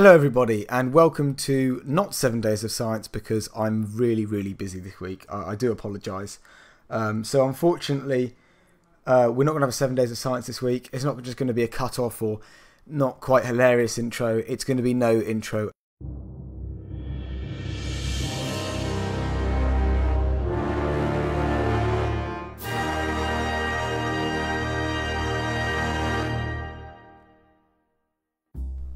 Hello everybody and welcome to not 7 days of science because I'm really busy this week. I do apologise. So unfortunately we're not going to have a 7 days of science this week. It's not just going to be a cut off or not quite hilarious intro. It's going to be no intro.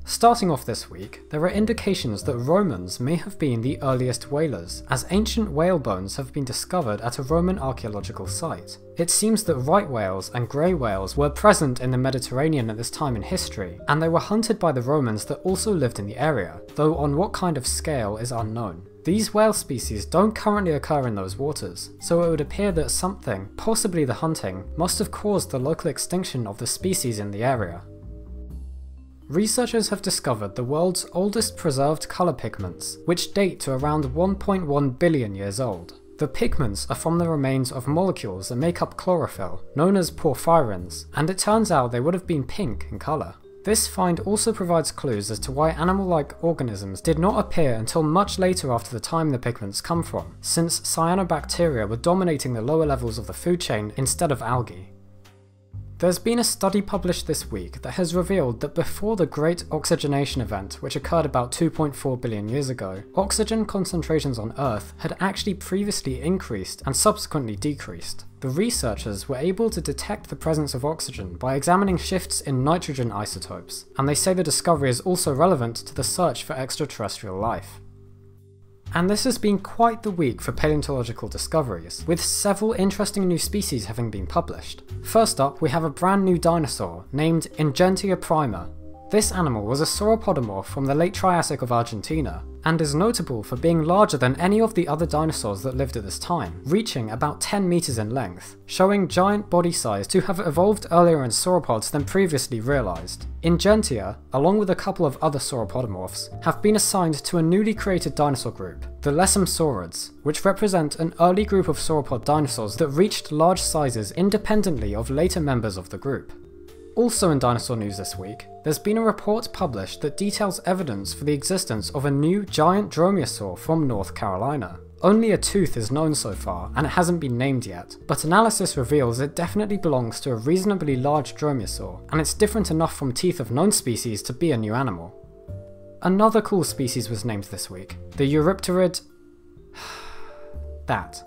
Starting off this week, there are indications that Romans may have been the earliest whalers, as ancient whale bones have been discovered at a Roman archaeological site. It seems that right whales and grey whales were present in the Mediterranean at this time in history, and they were hunted by the Romans that also lived in the area, though on what kind of scale is unknown. These whale species don't currently occur in those waters, so it would appear that something, possibly the hunting, must have caused the local extinction of the species in the area. Researchers have discovered the world's oldest preserved colour pigments, which date to around 1.1 billion years old. The pigments are from the remains of molecules that make up chlorophyll, known as porphyrins, and it turns out they would have been pink in colour. This find also provides clues as to why animal-like organisms did not appear until much later after the time the pigments come from, since cyanobacteria were dominating the lower levels of the food chain instead of algae. There's been a study published this week that has revealed that before the Great Oxygenation Event, which occurred about 2.4 billion years ago, oxygen concentrations on Earth had actually previously increased and subsequently decreased. The researchers were able to detect the presence of oxygen by examining shifts in nitrogen isotopes, and they say the discovery is also relevant to the search for extraterrestrial life. And this has been quite the week for paleontological discoveries, with several interesting new species having been published. First up, we have a brand new dinosaur named Ingentia prima. This animal was a sauropodomorph from the late Triassic of Argentina, and is notable for being larger than any of the other dinosaurs that lived at this time, reaching about 10 meters in length, showing giant body size to have evolved earlier in sauropods than previously realized. Ingentia, along with a couple of other sauropodomorphs, have been assigned to a newly created dinosaur group, the Lessemsaurids, which represent an early group of sauropod dinosaurs that reached large sizes independently of later members of the group. Also in dinosaur news this week, there's been a report published that details evidence for the existence of a new giant dromaeosaur from North Carolina. Only a tooth is known so far, and it hasn't been named yet, but analysis reveals it definitely belongs to a reasonably large dromaeosaur, and it's different enough from teeth of known species to be a new animal. Another cool species was named this week, the Eurypterid... that.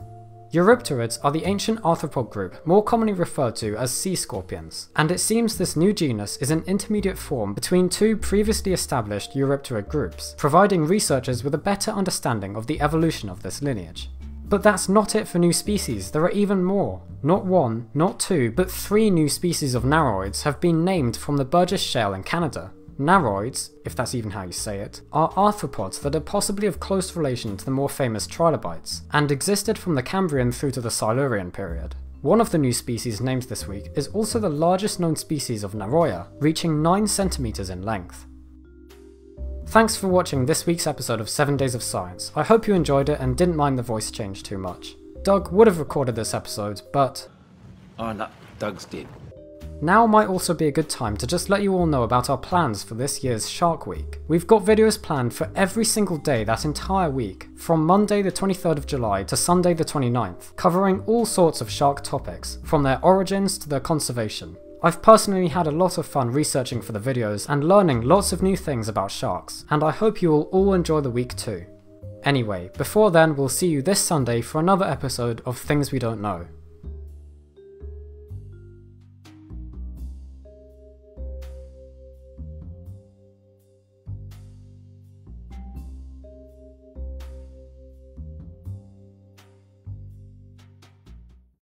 Eurypterids are the ancient arthropod group, more commonly referred to as sea scorpions, and it seems this new genus is an intermediate form between two previously established Eurypterid groups, providing researchers with a better understanding of the evolution of this lineage. But that's not it for new species, there are even more. Not one, not two, but three new species of Naroids have been named from the Burgess Shale in Canada. Naroids, if that's even how you say it, are arthropods that are possibly of close relation to the more famous trilobites, and existed from the Cambrian through to the Silurian period. One of the new species named this week is also the largest known species of Naroia, reaching 9 centimeters in length. Thanks for watching this week's episode of 7 Days of Science. I hope you enjoyed it and didn't mind the voice change too much. Doug would have recorded this episode, but... oh no, Doug's dead. Now might also be a good time to just let you all know about our plans for this year's Shark Week. We've got videos planned for every single day that entire week, from Monday the 23rd of July to Sunday the 29th, covering all sorts of shark topics, from their origins to their conservation. I've personally had a lot of fun researching for the videos and learning lots of new things about sharks, and I hope you will all enjoy the week too. Anyway, before then we'll see you this Sunday for another episode of Things We Don't Know.